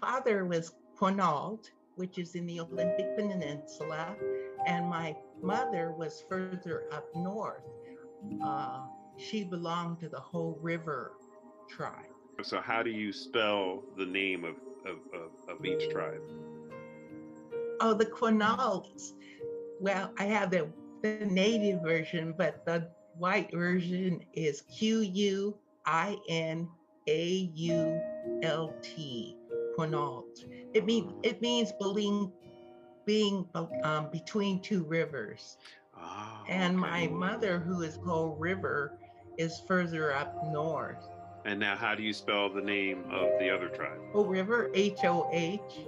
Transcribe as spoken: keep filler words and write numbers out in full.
father was Quinault, which is in the Olympic Peninsula, and my mother was further up north. Uh, she belonged to the Hoh River Tribe. So how do you spell the name of, of, of, of each tribe? Oh, the Quinaults. Well, I have the, the native version, but the white version is Q U I N A U L T. Quinault. It means it means being being um, between two rivers. Oh, and okay. My mother, who is Hoh River, is further up north. And now, how do you spell the name of the other tribe? Hoh River, H O H.